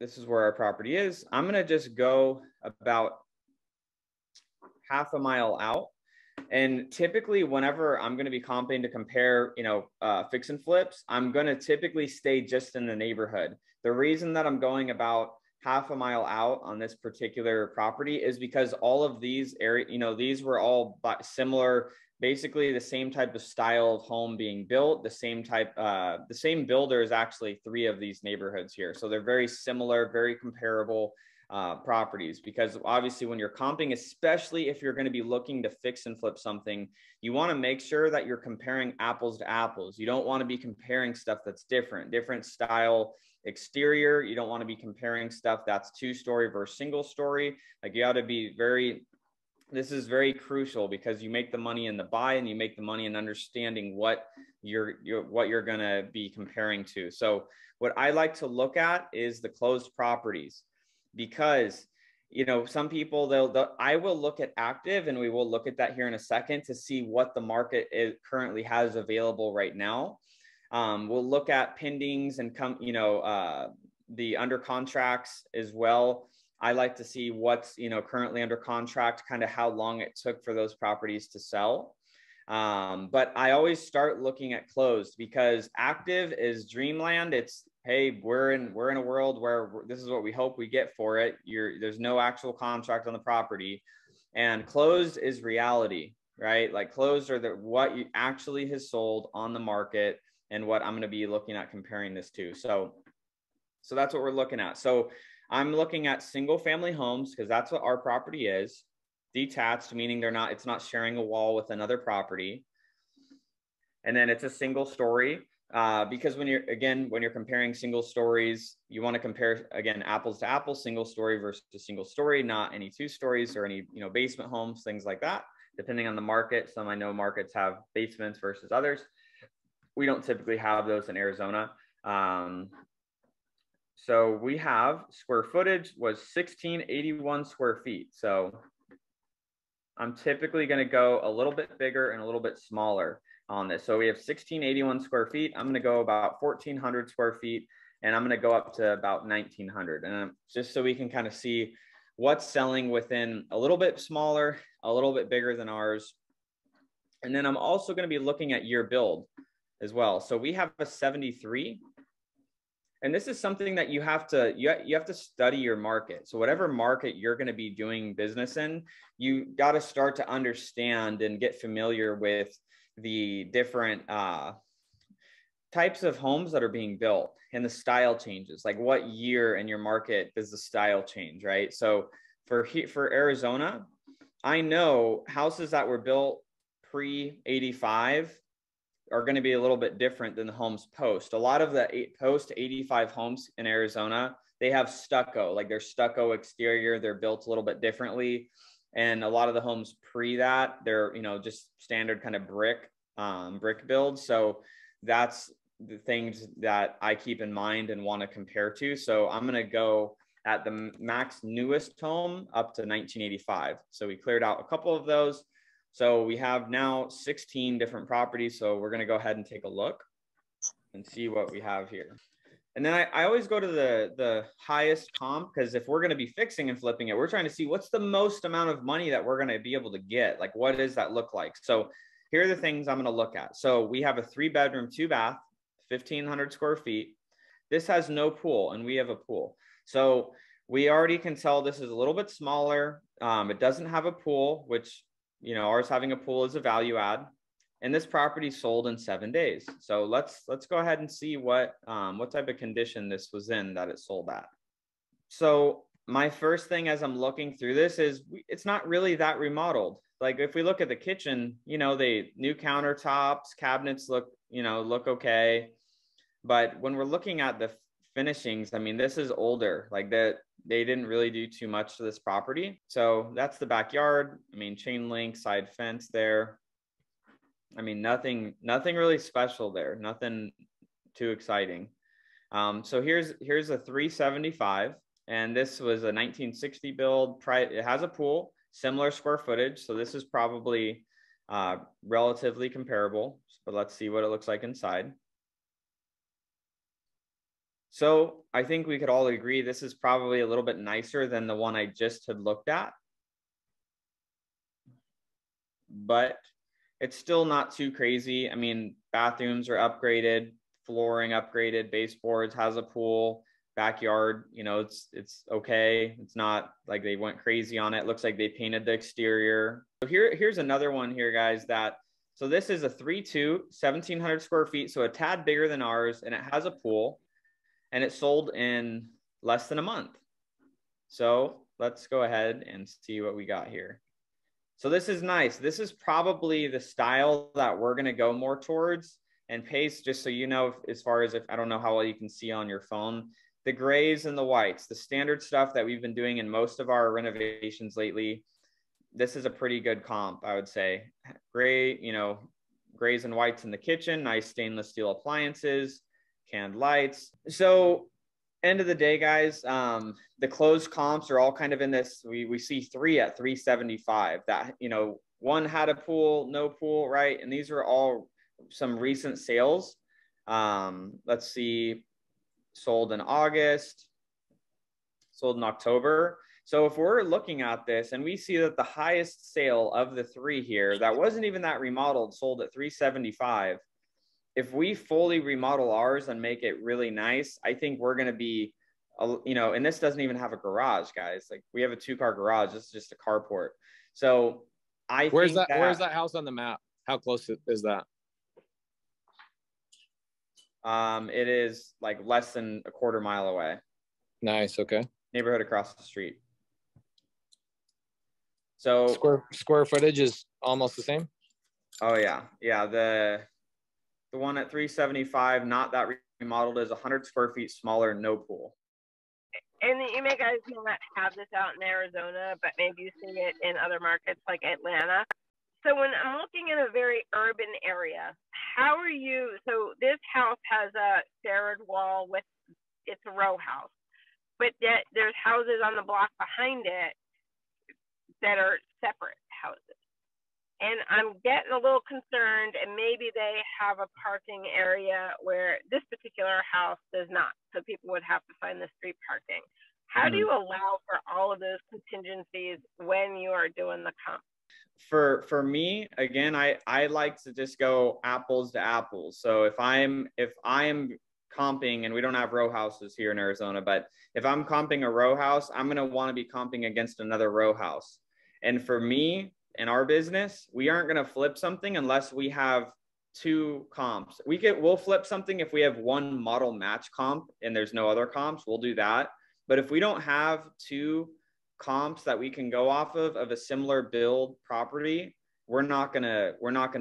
this is where our property is. I'm going to just go about half a mile out. And typically whenever I'm going to be comping to compare, fix and flips, I'm going to typically stay just in the neighborhood. The reason that I'm going about half a mile out on this particular property is because all of these areas, these were all similar, basically the same type of style of home being built, the same type, the same builder is actually three of these neighborhoods here. So they're very similar, very comparable properties, because obviously when you're comping, especially if you're going to be looking to fix and flip something, you want to make sure that you're comparing apples to apples. You don't want to be comparing stuff that's different style exterior. You don't want to be comparing stuff that's two-story versus single story. Like you ought to be very, this is very crucial, because you make the money in the buy and you make the money in understanding what you're going to be comparing to. So what I like to look at is the closed properties. Because, some people, I will look at active, and we will look at that here in a second to see what the market currently has available right now. We'll look at pendings and the under contracts as well. I like to see what's, currently under contract, kind of how long it took for those properties to sell. But I always start looking at closed, because active is dreamland. It's, hey, we're in a world where this is what we hope we get for it. There's no actual contract on the property, and closed is reality, right? Like closed are what you actually has sold on the market and what I'm going to be looking at comparing this to. So that's what we're looking at. So I'm looking at single family homes, because that's what our property is, detached, meaning it's not sharing a wall with another property. And then it's a single story. Because when you're comparing single stories, you want to compare again, apples to apples, single story versus single story, not any two stories or any, basement homes, things like that, depending on the market. I know markets have basements versus others. We don't typically have those in Arizona. So we have square footage was 1681 square feet. So I'm typically going to go a little bit bigger and a little bit smaller on this. So we have 1681 square feet. I'm going to go about 1400 square feet, and I'm going to go up to about 1900. And just so we can kind of see what's selling within a little bit smaller, a little bit bigger than ours. And then I'm also going to be looking at year build as well. So we have a 73. And this is something that you have to study your market. So whatever market you're going to be doing business in, you got to start to understand and get familiar with the different types of homes that are being built and the style changes. Like what year in your market does the style change, right? So for Arizona, I know houses that were built pre-85 are going to be a little bit different than the homes post. A lot of the post 85 homes in Arizona, they have stucco, like their stucco exterior, they're built a little bit differently. And a lot of the homes pre that, they're, just standard kind of brick build. So that's the things that I keep in mind and want to compare to. So I'm going to go at the max newest home up to 1985. So we cleared out a couple of those. So we have now 16 different properties. So we're going to go ahead and take a look and see what we have here. And then I always go to the highest comp, because if we're going to be fixing and flipping it, we're trying to see what's the most amount of money that we're going to be able to get. Like, what does that look like? So here are the things I'm going to look at. So we have a 3-bedroom, 2-bath, 1500 square feet. This has no pool, and we have a pool. So we already can tell this is a little bit smaller. It doesn't have a pool, which, ours having a pool is a value add, and this property sold in 7 days. So let's go ahead and see what type of condition this was in that it sold at. So my first thing as I'm looking through this is it's not really that remodeled. Like if we look at the kitchen, the new countertops, cabinets look okay. But when we're looking at the finishings, this is older, like that. They didn't really do too much to this property. So that's the backyard. Chain link, side fence there. Nothing really special there. Nothing too exciting. So here's a 375, and this was a 1960 build. It has a pool, similar square footage. So this is probably relatively comparable, but let's see what it looks like inside. So I think we could all agree this is probably a little bit nicer than the one I just had looked at, but it's still not too crazy. I mean, bathrooms are upgraded, flooring upgraded, baseboards, has a pool, backyard, you know, it's okay. It's not like they went crazy on it. It looks like they painted the exterior. So here's another one here, guys, so this is a 3-2, 1,700 square feet. So a tad bigger than ours, and it has a pool, and it sold in less than a month. So let's go ahead and see what we got here. So this is nice. This is probably the style that we're gonna go more towards. And Pace, just so you know, as far as, if I don't know how well you can see on your phone, the grays and the whites, the standard stuff that we've been doing in most of our renovations lately, this is a pretty good comp, I would say. Gray, you know, grays and whites in the kitchen, nice stainless steel appliances, canned lights. So end of the day, guys, the closed comps are all kind of in this, we see three at 375 that, you know, one had a pool, no pool, right? And these are all some recent sales. Let's see, sold in August, sold in October. So if we're looking at this and we see that the highest sale of the three here, that wasn't even that remodeled, sold at 375. If we fully remodel ours and make it really nice, I think we're going to be, you know, and this doesn't even have a garage, guys. Like, we have a 2-car garage. This is just a carport. So where's that house on the map? How close is that? It is like less than a quarter mile away. Nice. Okay. Neighborhood across the street. So square footage is almost the same. Oh yeah. Yeah. The one at 375, not that remodeled, is 100 square feet smaller, no pool. And you may guys not have this out in Arizona, but maybe you see it in other markets like Atlanta. So when I'm looking in a very urban area, how are you? So this house has a serrated wall with, it's a row house, but there's houses on the block behind it that are separate houses. And I'm getting a little concerned, and maybe they have a parking area where this particular house does not. So people would have to find the street parking. How do you allow for all of those contingencies when you are doing the comp? For me, again, I like to just go apples to apples. So if I'm comping, and we don't have row houses here in Arizona, but if I'm comping a row house, I'm going to want to be comping against another row house. And for me, in our business, we aren't going to flip something unless we have 2 comps. We'll flip something if we have 1 model match comp and there's no other comps, we'll do that. But if we don't have 2 comps that we can go off of a similar build property, we're not gonna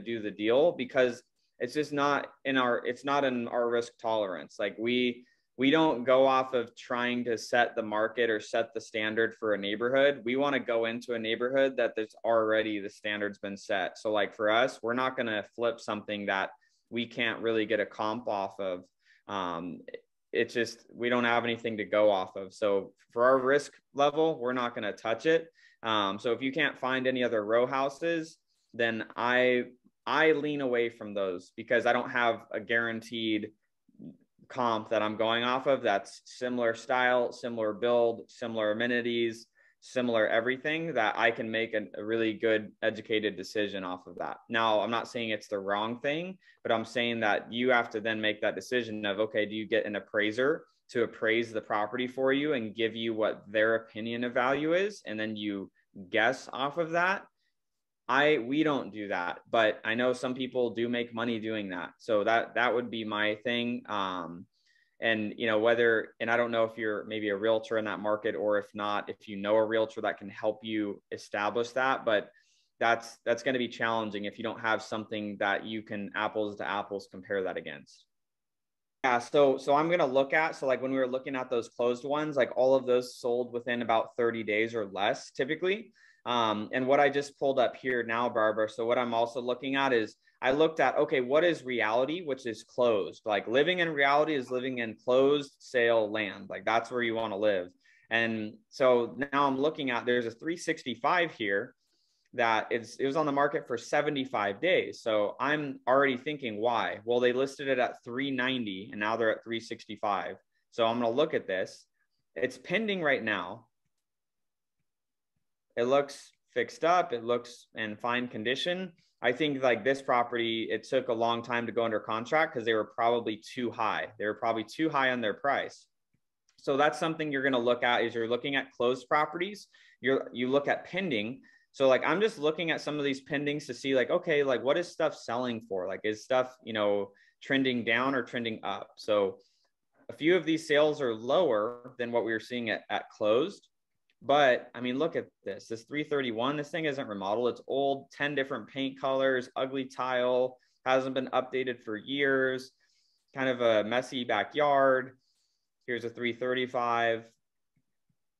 do the deal, because it's just not in our, it's not in our risk tolerance. Like, we don't go off of trying to set the market or set the standard for a neighborhood. We want to go into a neighborhood that there's already, the standard's been set. So like for us, we're not going to flip something that we can't really get a comp off of. It's just, we don't have anything to go off of. So for our risk level, we're not going to touch it. So if you can't find any other row houses, then I lean away from those, because I don't have a guaranteed comp that I'm going off of that's similar style, similar build, similar amenities, similar everything, that I can make a really good educated decision off of that. Now, I'm not saying it's the wrong thing, but I'm saying that you have to then make that decision of, okay, do you get an appraiser to appraise the property for you and give you what their opinion of value is, and then you guess off of that? We don't do that, but I know some people do make money doing that. So that would be my thing. And you know, and I don't know if you're maybe a realtor in that market, or if not, if you know a realtor that can help you establish that, but that's going to be challenging if you don't have something that you can apples to apples compare that against. Yeah. So I'm going to look at, so like when we were looking at those closed ones, like all of those sold within about 30 days or less typically. And what I just pulled up here now, Barbara, so what I'm also looking at is, I looked at, okay, what is reality, which is closed? Like, living in reality is living in closed sale land. Like, that's where you want to live. And so now I'm looking at, there's a 365 here that it was on the market for 75 days. So I'm already thinking, why? Well, they listed it at 390 and now they're at 365. So I'm going to look at this. It's pending right now. It looks fixed up. It looks in fine condition. I think like this property, it took a long time to go under contract because they were probably too high. They were probably too high on their price. So that's something you're going to look at is you're looking at closed properties. You look at pending. So like, I'm just looking at some of these pendings to see like, okay, like what is stuff selling for? Like is stuff, you know, trending down or trending up? So a few of these sales are lower than what we were seeing at closed. But I mean, look at this, this 331, this thing isn't remodeled. It's old, 10 different paint colors, ugly tile, hasn't been updated for years, kind of a messy backyard. Here's a 335,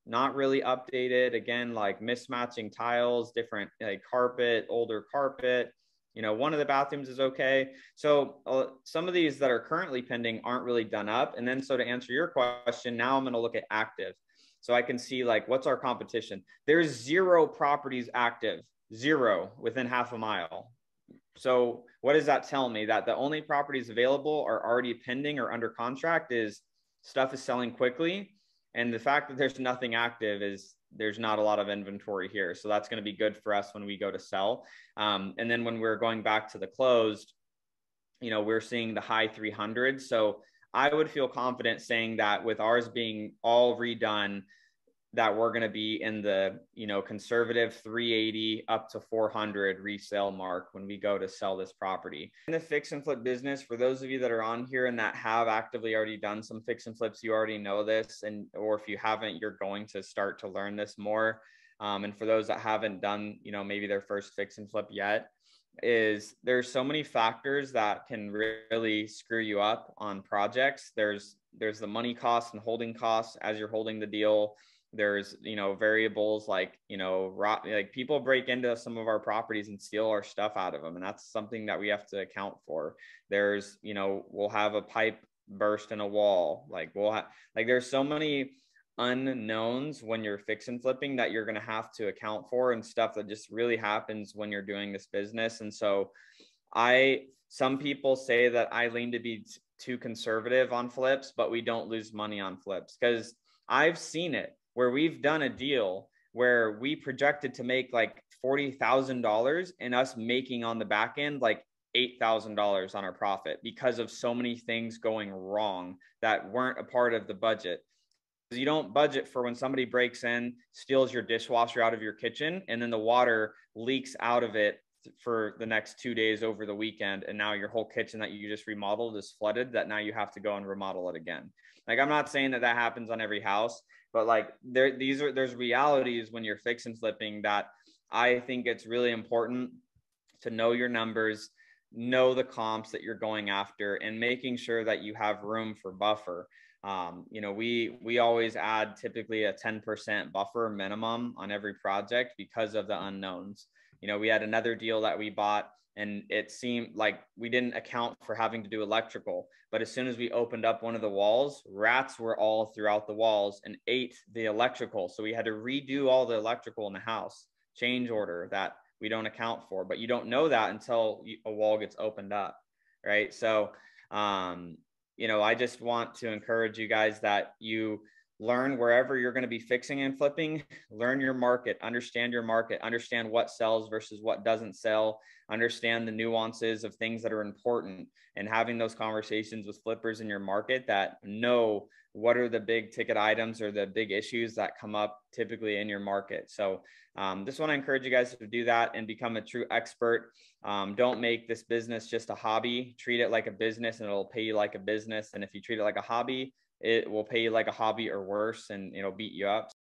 not really updated. Again, like mismatching tiles, different like carpet, older carpet. You know, one of the bathrooms is okay. So some of these that are currently pending aren't really done up. And then, so to answer your question, now I'm going to look at active. So I can see like, what's our competition? There's zero properties active, zero within half a mile. So what does that tell me? That the only properties available are already pending or under contract is stuff is selling quickly. And the fact that there's nothing active is there's not a lot of inventory here. So that's going to be good for us when we go to sell. And then when we're going back to the closed, you know, we're seeing the high 300s. So I would feel confident saying that with ours being all redone, that we're going to be in the, you know, conservative 380 up to 400 resale mark when we go to sell this property. In the fix and flip business, for those of you that are on here and that have actively already done some fix and flips, you already know this. And, or if you haven't, you're going to start to learn this more. And for those that haven't done, you know, maybe their first fix and flip yet, is there's so many factors that can really screw you up on projects. There's the money costs and holding costs as you're holding the deal. There's, you know, variables like, you know, like people break into some of our properties and steal our stuff out of them. And that's something that we have to account for. There's, you know, we'll have a pipe burst in a wall. Like we'll have, like there's so many unknowns when you're fix and flipping that you're going to have to account for, and stuff that just really happens when you're doing this business. And so some people say that I lean to be too conservative on flips, but we don't lose money on flips, because I've seen it where we've done a deal where we projected to make like $40,000 and us making on the back end like $8,000 on our profit because of so many things going wrong that weren't a part of the budget. You don't budget for when somebody breaks in, steals your dishwasher out of your kitchen, and then the water leaks out of it for the next 2 days over the weekend. And now your whole kitchen that you just remodeled is flooded, that now you have to go and remodel it again. Like, I'm not saying that that happens on every house, but like there's realities when you're fix and flipping that I think it's really important to know your numbers, know the comps that you're going after, and making sure that you have room for buffer. You know, we always add typically a 10% buffer minimum on every project because of the unknowns. You know, we had another deal that we bought and it seemed like we didn't account for having to do electrical, but as soon as we opened up one of the walls, rats were all throughout the walls and ate the electrical. So we had to redo all the electrical in the house, change order that we don't account for, but you don't know that until a wall gets opened up, right? So, you know, I just want to encourage you guys that you learn wherever you're going to be fixing and flipping, learn your market, understand what sells versus what doesn't sell, understand the nuances of things that are important, and having those conversations with flippers in your market that know what are the big ticket items or the big issues that come up typically in your market. So just want to encourage you guys to do that and become a true expert. Don't make this business just a hobby. Treat it like a business and it'll pay you like a business. And if you treat it like a hobby, it will pay you like a hobby or worse, and it'll beat you up.